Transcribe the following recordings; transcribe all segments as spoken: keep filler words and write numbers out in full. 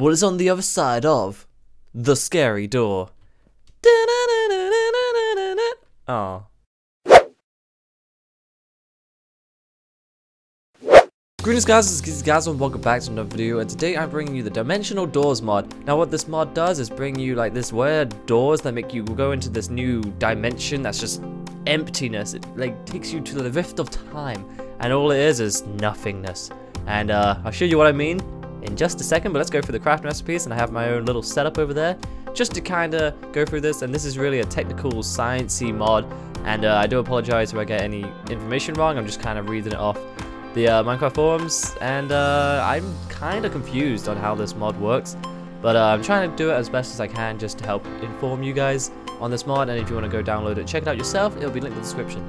what is on the other side of the scary door. Oh. Greetings guys, this is Gizzy Gazza and welcome back to another video, and today I'm bringing you the Dimensional Doors mod. Now what this mod does is bring you like this weird doors that make you go into this new dimension that's just emptiness. It like takes you to the rift of time, and all it is is nothingness. And uh, I'll show you what I mean in just a second, but let's go through the craft masterpiece, and I have my own little setup over there just to kinda go through this, and this is really a technical sciencey mod, and uh, I do apologize if I get any information wrong. I'm just kinda reading it off the uh, Minecraft forums, and uh, I'm kind of confused on how this mod works, but uh, I'm trying to do it as best as I can just to help inform you guys on this mod, and if you want to go download it, check it out yourself, it'll be linked in the description.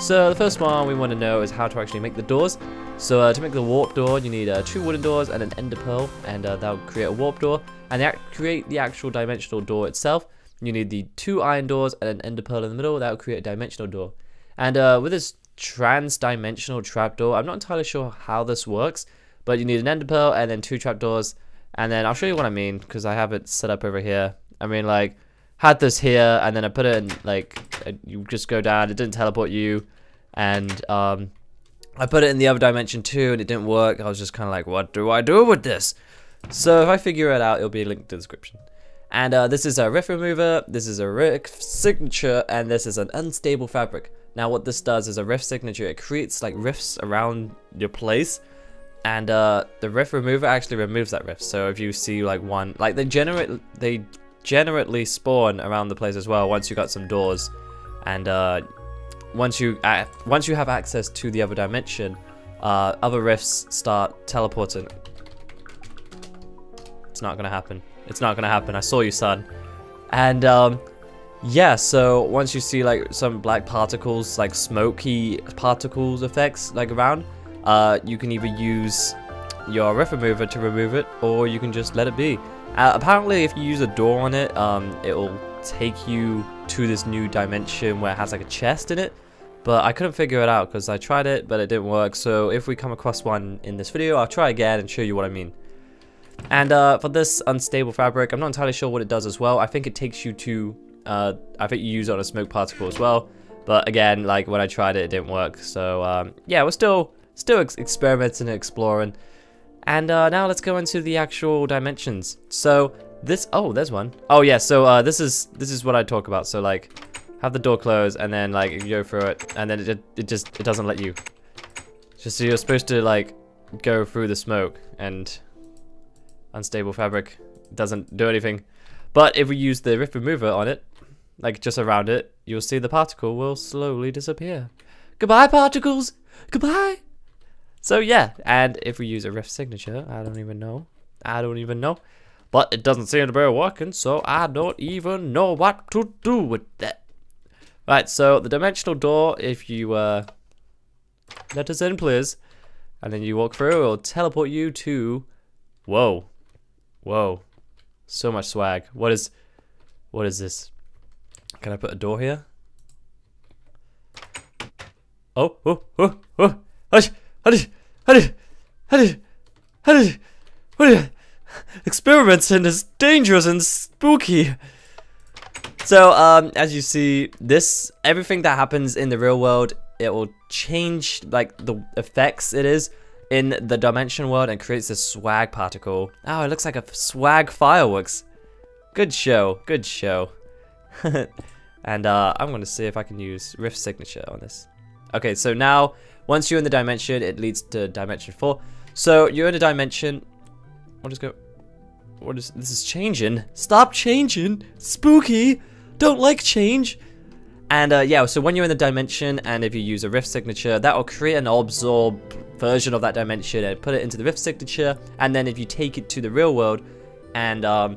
So the first one we want to know is how to actually make the doors. So uh, to make the warp door, you need uh, two wooden doors and an ender pearl, and uh, that'll create a warp door, and that create the actual dimensional door itself. You need the two iron doors and an ender pearl in the middle, that'll create a dimensional door. And uh, with this trans-dimensional trapdoor, I'm not entirely sure how this works, but you need an ender pearl and then two trapdoors, and then I'll show you what I mean because I have it set up over here. I mean, like, had this here and then I put it in, like, you just go down, it didn't teleport you, and um, I put it in the other dimension too and it didn't work. I was just kind of like, what do I do with this? So if I figure it out, it'll be linked in the description. And uh, this is a rift remover, this is a rift signature, and this is an unstable fabric. Now what this does is a rift signature, it creates like rifts around your place, and uh, the rift remover actually removes that rift. So if you see like one, like they generate, they generally spawn around the place as well once you got some doors, and uh, once you uh, once you have access to the other dimension, uh, other rifts start teleporting. It's not gonna happen. It's not gonna happen. I saw you, son. And um, yeah, so once you see like some black particles, like smoky particles effects like around, uh, you can either use your rift remover to remove it, or you can just let it be. Uh, apparently if you use a door on it, um, it'll take you to this new dimension where it has like a chest in it, but I couldn't figure it out because I tried it but it didn't work. So if we come across one in this video, I'll try again and show you what I mean. And uh, for this unstable fabric, I'm not entirely sure what it does as well. I think it takes you to Uh, I think you use it on a smoke particle as well, but again, like when I tried it, it didn't work. So um, yeah, we're still still ex experimenting and exploring. And uh, now let's go into the actual dimensions. So this, oh, there's one. Oh yeah, so uh, this is this is what I talk about. So like, have the door close, and then like you go through it, and then it it just it doesn't let you. Just so you're supposed to like go through the smoke, and unstable fabric doesn't do anything. But if we use the rift remover on it, like just around it, you'll see the particle will slowly disappear. Goodbye particles! Goodbye! So yeah, and if we use a rift signature, I don't even know. I don't even know. But it doesn't seem to be working, so I don't even know what to do with that. Right, so the dimensional door, if you uh, let us in please, and then you walk through, it'll teleport you to, whoa, whoa. So much swag. What is, what is this? Can I put a door here? Oh, oh, oh, oh! Hush, hush, hush, hush, hush, hush! Experiments and it's dangerous and spooky. So, um, as you see, this everything that happens in the real world, it will change like the effects it is in the dimension world and creates this swag particle. Oh, it looks like a swag fireworks. Good show, good show. And uh, I'm gonna see if I can use rift signature on this. Okay, so now once you're in the dimension, it leads to dimension four. So you're in a dimension. I'll just go. What is this? Is changing? Stop changing. Spooky. Don't like change. And uh, yeah, so when you're in the dimension, and if you use a rift signature, that will create an absorb version of that dimension and put it into the rift signature, and then if you take it to the real world and um,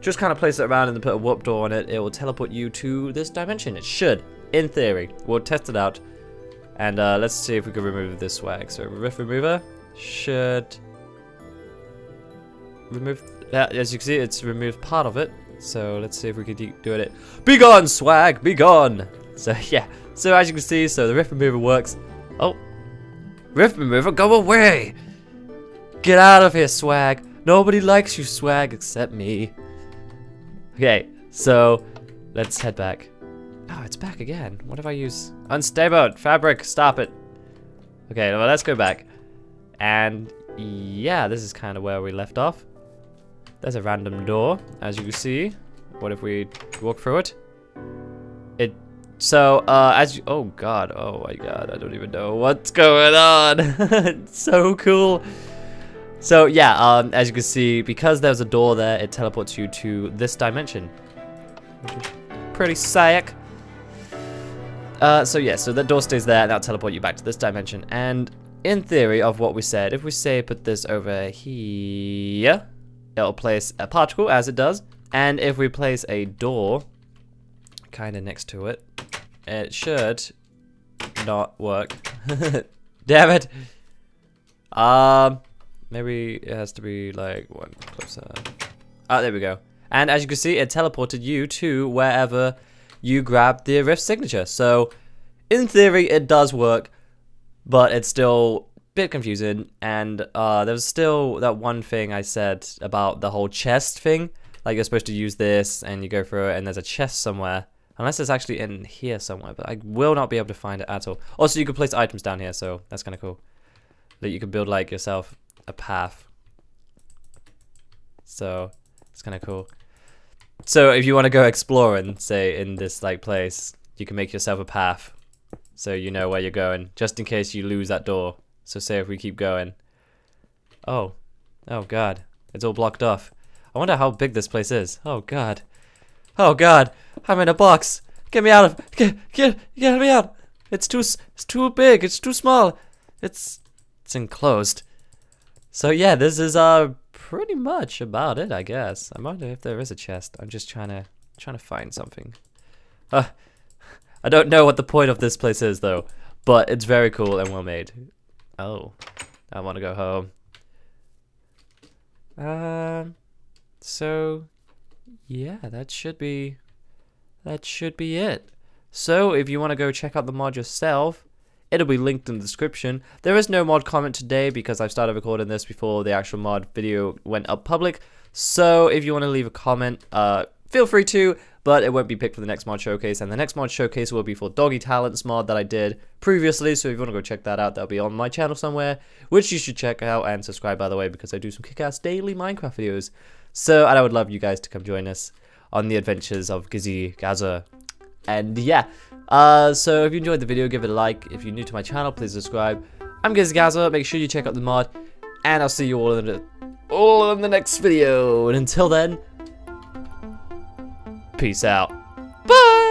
just kind of place it around and then put a warp door on it, it will teleport you to this dimension. It should, in theory. We'll test it out, and uh, let's see if we can remove this swag. So rift remover should remove that. As you can see, it's removed part of it, so let's see if we can do it. Be gone swag, be gone. So yeah, so as you can see, so the rift remover works. Oh, rift remover, go away! Get out of here, swag! Nobody likes your swag except me. Okay, so let's head back. Oh, it's back again. What if I use unstable fabric? Stop it. Okay, well, let's go back. And yeah, this is kind of where we left off. There's a random door, as you can see. What if we walk through it? It. So, uh, as you. Oh God. Oh my God. I don't even know what's going on. It's so cool. So yeah, um, as you can see, because there's a door there, it teleports you to this dimension. Pretty sick. Uh, so yeah, so that door stays there, and that'll teleport you back to this dimension. And in theory of what we said, if we say put this over here, it'll place a particle, as it does. And if we place a door kind of next to it, it should not work. Damn it. Um... Maybe it has to be like one closer. Ah, there we go. And as you can see, it teleported you to wherever you grabbed the rift signature. So, in theory, it does work, but it's still a bit confusing. And uh, there was still that one thing I said about the whole chest thing. Like, you're supposed to use this, and you go through it, and there's a chest somewhere. Unless it's actually in here somewhere, but I will not be able to find it at all. Also, you can place items down here, so that's kind of cool. That you can build, like, yourself a path, so it's kind of cool. So if you want to go exploring, say in this like place, you can make yourself a path so you know where you're going, just in case you lose that door. So say if we keep going, oh oh god, it's all blocked off. I wonder how big this place is. Oh god, oh god, I'm in a box. Get me out of, get get get me out. It's too it's too big. It's too small. It's it's enclosed. So yeah, this is uh pretty much about it, I guess. I wonder if there is a chest. I'm just trying to trying to find something. Uh, I don't know what the point of this place is though, but it's very cool and well made. Oh, I want to go home. Um, uh, so yeah, that should be that should be it. So if you want to go check out the mod yourself, it'll be linked in the description. There is no mod comment today because I've started recording this before the actual mod video went up public. So if you want to leave a comment, uh, feel free to, but it won't be picked for the next mod showcase. And the next mod showcase will be for Doggy Talents mod that I did previously. So if you want to go check that out, that'll be on my channel somewhere, which you should check out and subscribe, by the way, because I do some kick-ass daily Minecraft videos. So, and I would love you guys to come join us on the adventures of Gizzy Gazza. And yeah, uh, so if you enjoyed the video, give it a like. If you're new to my channel, please subscribe. I'm Gizzy Gazza. Make sure you check out the mod, and I'll see you all in the all in the next video. And until then, peace out. Bye.